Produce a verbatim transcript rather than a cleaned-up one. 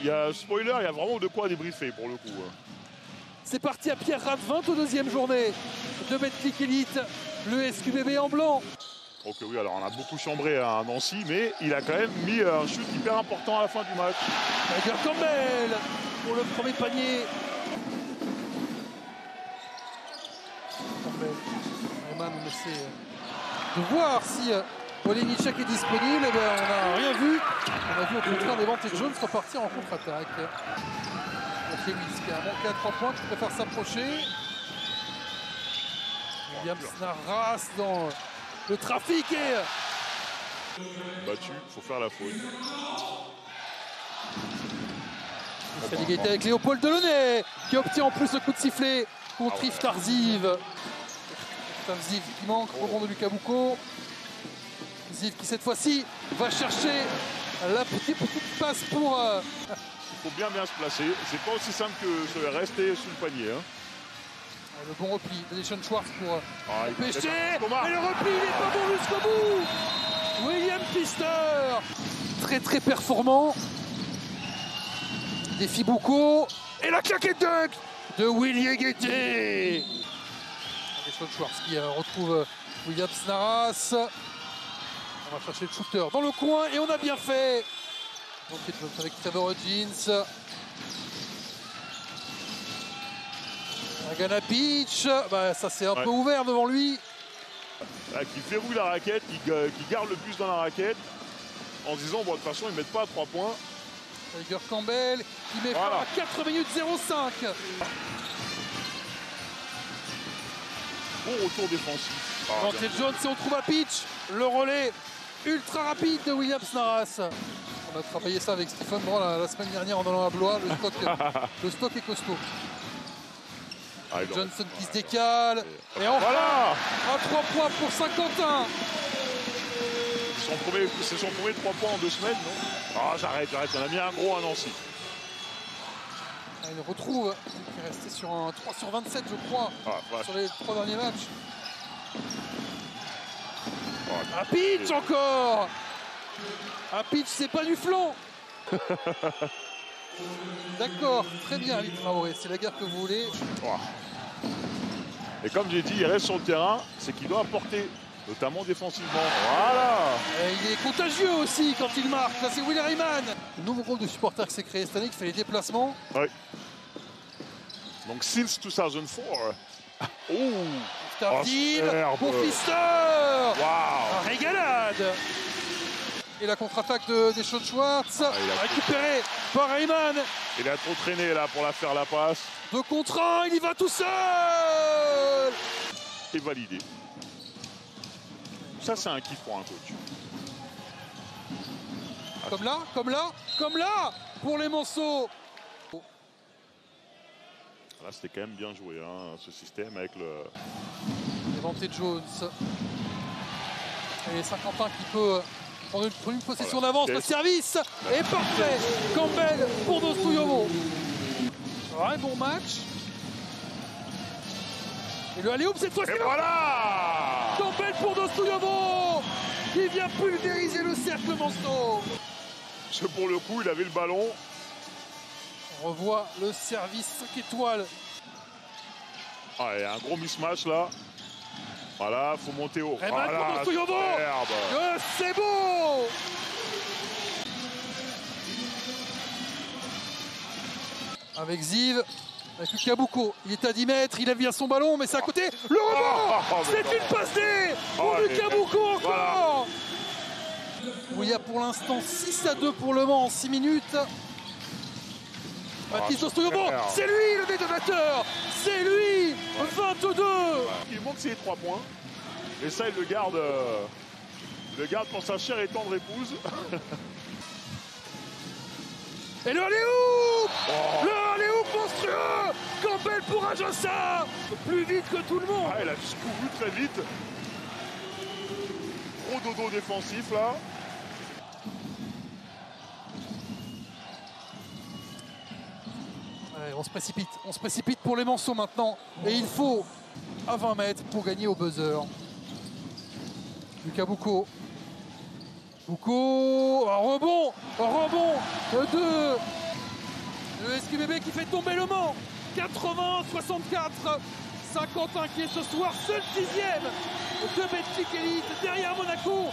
Il y a spoiler, il y a vraiment de quoi débriefer pour le coup. C'est parti à Pierre-Rat, vingt-deuxième journée de Click Elite, le S Q B B en blanc. Ok, oui, alors on a beaucoup chambré à Nancy, mais il a quand même mis un chute hyper important à la fin du match. Tyger Campbell pour le premier panier. Rayman, on essaie de voir si Wojnicek est disponible. Eh bien, on n'a rien vu. On a vu au contraire Devante Jones repartir en contre-attaque. Mankiewicz qui a manqué à trois points, qui préfère s'approcher. Williams Narace dans... Le trafic est... Battu, il faut faire la faute. C'est l'égalité avec Léopold Delaunay, qui obtient en plus le coup de sifflet contre Yves Tarzhiv. Tarzhiv qui manque, rebond de Lucas Boucault. Tarzhiv qui cette fois-ci va chercher la petite, petite passe pour... Euh... Il faut bien bien se placer, c'est pas aussi simple que se rester sous le panier. Hein. Le bon repli de D'Shawn Schwartz pour ah, pêcher. Et le repli, il est pas bon jusqu'au bout. William Pfister, très très performant. Défi Boucault. Et la claquette dunk de William Guetté. D'Shawn Schwartz qui retrouve William Narace. On va chercher le shooter dans le coin et on a bien fait. Donc avec Trevor Hudgins. Agana Beach, bah ça c'est un ouais. peu ouvert devant lui. Là, qui verrouille la raquette, qui, qui garde le bus dans la raquette en se disant bon, de toute façon ils ne mettent pas à trois points. Tyger Campbell qui met voilà. à quatre minutes zéro cinq. Bon retour défensif. Ah, Devante Jones et on trouve à Beach, le relais ultra rapide de Williams Narace. On a travaillé ça avec Stephen Brown la, la semaine dernière en allant à Blois, le stock, le stock est costaud. Johnson qui se décale. Et enfin, voilà un trois points pour Saint-Quentin. C'est son premier trois points en deux semaines, non? Ah, j'arrête, j'arrête. On a mis un gros à Nancy. Ah, il retrouve. Il est resté sur un trois sur vingt-sept, je crois, ah, voilà. sur les trois derniers matchs. Ah, un pitch encore. Un pitch, c'est pas du flanc. D'accord, très bien Ali Traoré, c'est la guerre que vous voulez. Et comme j'ai dit, il reste sur le terrain, c'est qu'il doit apporter, notamment défensivement. Voilà. Et il est contagieux aussi quand il marque, là c'est Will Rayman. Le nouveau groupe de supporters qui s'est créé cette année, qui fait les déplacements. Oui. Donc since deux mille quatre. Oh, Tarzhiv pour Pfister. Wow. Régalade. Et la contre-attaque de D'Shawn Schwartz, ah, récupérée par Rayman. Il a trop traîné là pour la faire la passe. deux contre un, il y va tout seul. Et validé. Ça c'est un kiff pour un coach. Comme là, comme là, comme là pour les Manceaux. Là c'était quand même bien joué hein, ce système avec le... Devante Jones. Et Saint-Quentin qui peut... Prendre une, une possession voilà. d'avance, le service est parfait. Campbell pour Dossou-Yovo. Un bon match. Et le alley-oop cette fois-ci. Voilà. Campbell pour Dossou-Yovo qui vient pulvériser le cercle Manceau. C'est pour le coup, il avait le ballon. On revoit le service cinq étoiles. Ah, il y a un gros mismatch là. Voilà, faut monter haut. Et voilà, maintenant Dossou-Yovo. Que c'est beau. Avec Ziv, avec Lucas Boucault. Il est à dix mètres, il a bien son ballon, mais c'est à côté. Le rebond, oh, c'est une passée pour oh, Lucas Boucault encore. Voilà. Où il y a pour l'instant six à deux pour Le Mans en six minutes. Mathis Dossou-Yovo, c'est lui le détonateur. C'est lui, vingt-deux. Il manque ses trois points. Et ça, il le garde, euh, le garde pour sa chère et tendre épouse. Et le alley-oop, oh. Le alley-oop monstrueux. Campbell pour Ajinca. Plus vite que tout le monde. Ah, il a couru très vite. Gros dodo défensif, là. On se précipite, on se précipite pour les Manceaux maintenant. Et il faut à vingt mètres pour gagner au buzzer. Lucas Boucault. Boucault, un rebond, un rebond de Le S Q B B qui fait tomber Le Mans. quatre-vingts à soixante-quatre. cinquante-cinq qui est ce soir seul sixième de Click Elite derrière Monaco.